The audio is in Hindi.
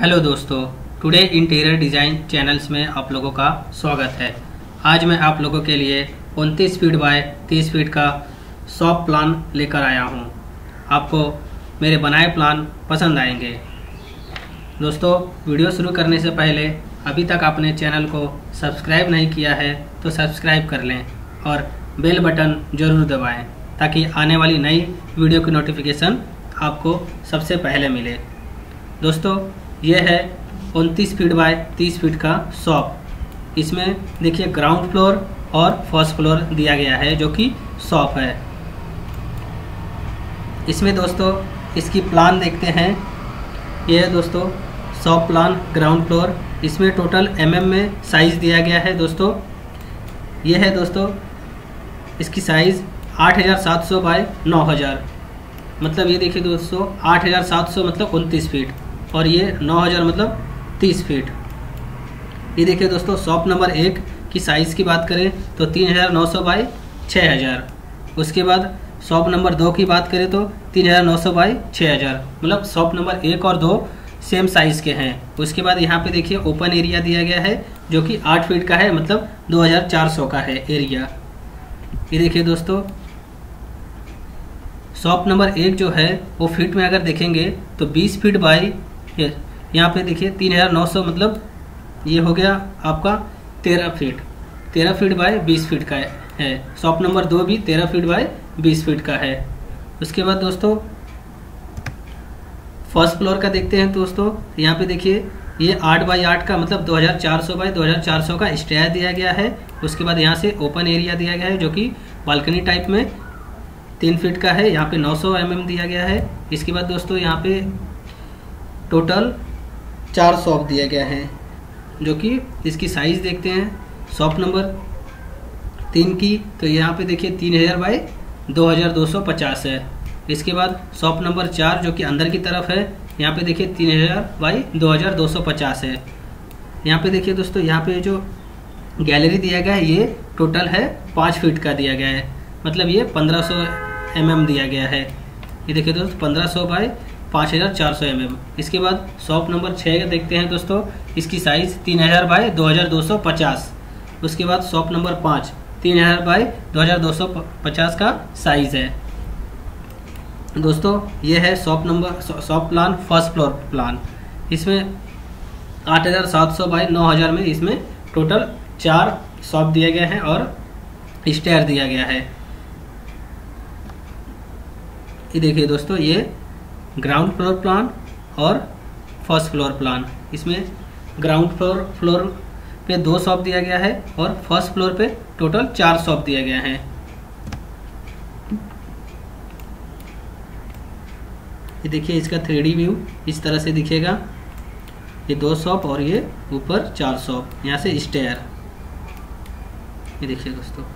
हेलो दोस्तों, टुडे इंटीरियर डिज़ाइन चैनल्स में आप लोगों का स्वागत है। आज मैं आप लोगों के लिए 29 फीट बाय 30 फीट का शॉप प्लान लेकर आया हूं। आपको मेरे बनाए प्लान पसंद आएंगे। दोस्तों, वीडियो शुरू करने से पहले अभी तक आपने चैनल को सब्सक्राइब नहीं किया है तो सब्सक्राइब कर लें और बेल बटन ज़रूर दबाएँ ताकि आने वाली नई वीडियो की नोटिफिकेशन आपको सबसे पहले मिले। दोस्तों, यह है 29 फीट बाय 30 फीट का शॉप। इसमें देखिए ग्राउंड फ्लोर और फर्स्ट फ्लोर दिया गया है जो कि शॉप है। इसमें दोस्तों इसकी प्लान देखते हैं। यह है दोस्तों शॉप प्लान ग्राउंड फ्लोर। इसमें टोटल mm में साइज़ दिया गया है दोस्तों। यह है दोस्तों इसकी साइज़ 8700 बाय 9000, मतलब ये देखिए दोस्तों 8700 मतलब 29 फीट और ये 9000 मतलब 30 फीट। ये देखिए दोस्तों शॉप नंबर 1 की साइज़ की बात करें तो 3900 बाई 6000। उसके बाद शॉप नंबर 2 की बात करें तो 3900 बाई 6000, मतलब शॉप नंबर 1 और 2 सेम साइज़ के हैं। उसके बाद यहाँ पे देखिए ओपन एरिया दिया गया है जो कि 8 फीट का है, मतलब 2400 का है एरिया। ये देखिए दोस्तों शॉप नंबर 1 जो है वो फीट में अगर देखेंगे तो 20 फीट बाई यहाँ पे देखिए 3900 मतलब ये हो गया आपका 13 फीट बाय 20 फीट का है। शॉप नंबर 2 भी 13 फीट बाय 20 फीट का है। उसके बाद दोस्तों फर्स्ट फ्लोर का देखते हैं। दोस्तों यहाँ पे देखिए ये 8 बाई 8 का मतलब 2400 बाई 2400 का स्टेयर दिया गया है। उसके बाद यहाँ से ओपन एरिया दिया गया है जो कि बालकनी टाइप में 3 फीट का है। यहाँ पे 900 mm दिया गया है। इसके बाद दोस्तों यहाँ पे टोटल 4 शॉप दिया गया है जो कि इसकी साइज़ देखते हैं। शॉप नंबर 3 की तो यहाँ पे देखिए 3000 बाई 2250 है। इसके बाद शॉप नंबर 4 जो कि अंदर की तरफ है, यहाँ पे देखिए 3000 बाई 2250 है। यहाँ पे देखिए दोस्तों यहाँ पे जो गैलरी दिया गया है ये टोटल है 5 फीट का दिया गया है, मतलब ये 1500 mm दिया गया है। ये देखिए दोस्तों 1500 बाई 5400 mm। इसके बाद शॉप नंबर 6 का देखते हैं। दोस्तों इसकी साइज़ 3000 बाई 2250। उसके बाद शॉप नंबर 5 3000 बाई 2250 का साइज़ है। दोस्तों ये है shop plan first floor plan. इसमें 8700 बाई 9000 में इसमें टोटल 4 शॉप दिया गया है और स्टेयर दिया गया है। ये देखिए दोस्तों ये ग्राउंड फ्लोर प्लान और फर्स्ट फ्लोर प्लान। इसमें ग्राउंड फ्लोर पे 2 शॉप दिया गया है और फर्स्ट फ्लोर पे टोटल 4 शॉप दिया गया है। ये देखिए इसका 3D व्यू इस तरह से दिखेगा। ये 2 शॉप और ये ऊपर 4 शॉप, यहाँ से स्टेयर। ये देखिए दोस्तों